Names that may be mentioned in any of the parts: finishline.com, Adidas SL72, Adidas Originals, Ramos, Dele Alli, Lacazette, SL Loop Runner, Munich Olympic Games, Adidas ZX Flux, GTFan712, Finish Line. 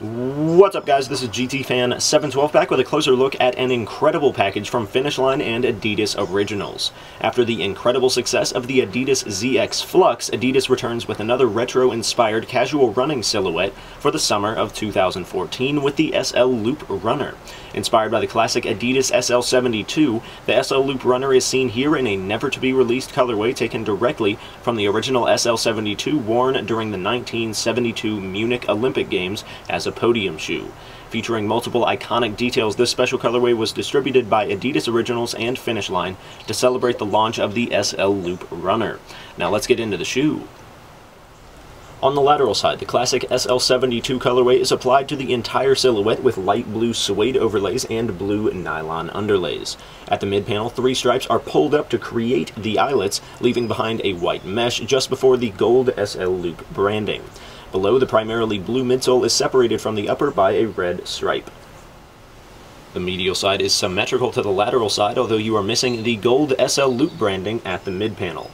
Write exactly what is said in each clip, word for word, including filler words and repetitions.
What's up, guys? This is G T Fan seven twelve back with a closer look at an incredible package from Finish Line and Adidas Originals. After the incredible success of the Adidas Z X Flux, Adidas returns with another retro-inspired casual running silhouette for the summer of two thousand fourteen with the S L Loop Runner. Inspired by the classic Adidas S L seventy-two, the S L Loop Runner is seen here in a never-to-be-released colorway taken directly from the original S L seventy-two worn during the nineteen seventy-two Munich Olympic Games as a podium shoe. Featuring multiple iconic details, this special colorway was distributed by Adidas Originals and Finish Line to celebrate the launch of the S L Loop Runner. Now let's get into the shoe. On the lateral side, the classic S L seventy-two colorway is applied to the entire silhouette with light blue suede overlays and blue nylon underlays. At the mid-panel, three stripes are pulled up to create the eyelets, leaving behind a white mesh just before the gold S L Loop branding. Below, the primarily blue midsole is separated from the upper by a red stripe. The medial side is symmetrical to the lateral side, although you are missing the gold S L Loop branding at the mid-panel.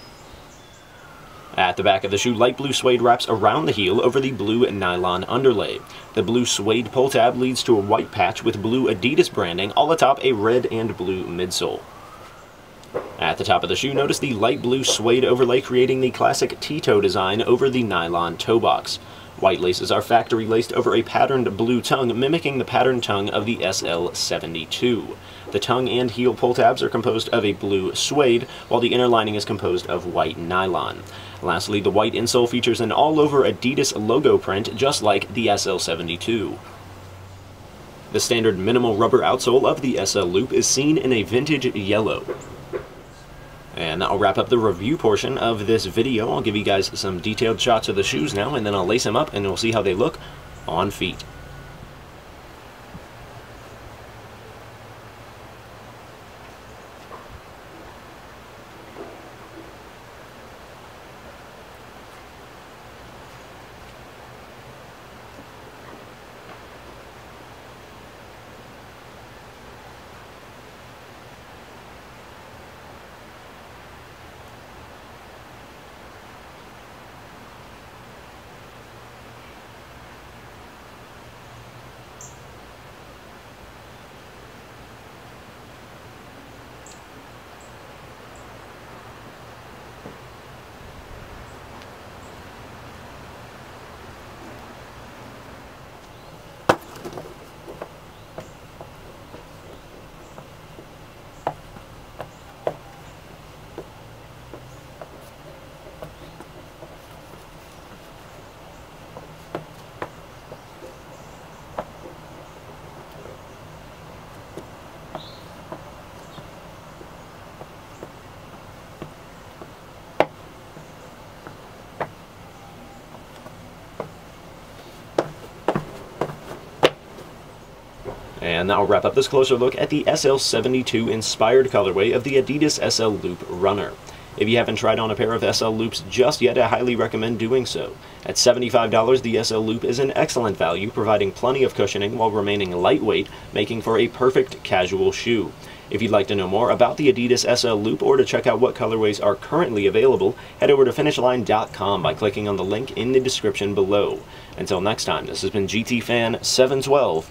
At the back of the shoe, light blue suede wraps around the heel over the blue nylon underlay. The blue suede pull tab leads to a white patch with blue Adidas branding all atop a red and blue midsole. At the top of the shoe, notice the light blue suede overlay creating the classic T-toe design over the nylon toe box. White laces are factory laced over a patterned blue tongue, mimicking the patterned tongue of the S L seventy-two. The tongue and heel pull tabs are composed of a blue suede, while the inner lining is composed of white nylon. Lastly, the white insole features an all-over Adidas logo print, just like the S L seventy-two. The standard minimal rubber outsole of the S L Loop is seen in a vintage yellow. And that'll wrap up the review portion of this video. I'll give you guys some detailed shots of the shoes now, and then I'll lace them up and we'll see how they look on feet. And that'll wrap up this closer look at the S L seventy-two inspired colorway of the Adidas S L Loop Runner. If you haven't tried on a pair of S L Loops just yet, I highly recommend doing so. At seventy-five dollars, the S L Loop is an excellent value, providing plenty of cushioning while remaining lightweight, making for a perfect casual shoe. If you'd like to know more about the Adidas S L Loop or to check out what colorways are currently available, head over to finish line dot com by clicking on the link in the description below. Until next time, this has been G T Fan seven twelve.